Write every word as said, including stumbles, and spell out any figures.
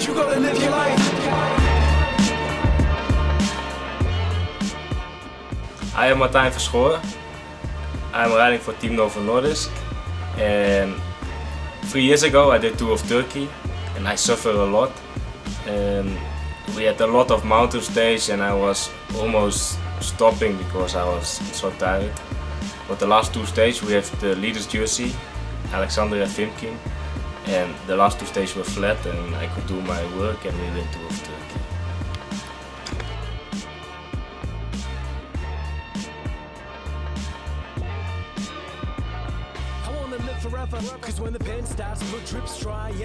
You gotta live your life. I am Martijn Verschoor. I'm riding for Team Novo Nordisk, and three years ago I did Tour of Turkey and I suffered a lot. And we had a lot of mountain stages and I was almost stopping because I was so tired. But the last two stages we have the leader's jersey, Alexander Efimkin, and the last two stages were flat and I could do my work and we win Tour of Turkey. I wanna live forever, cause when the pen starts, blood drips dry and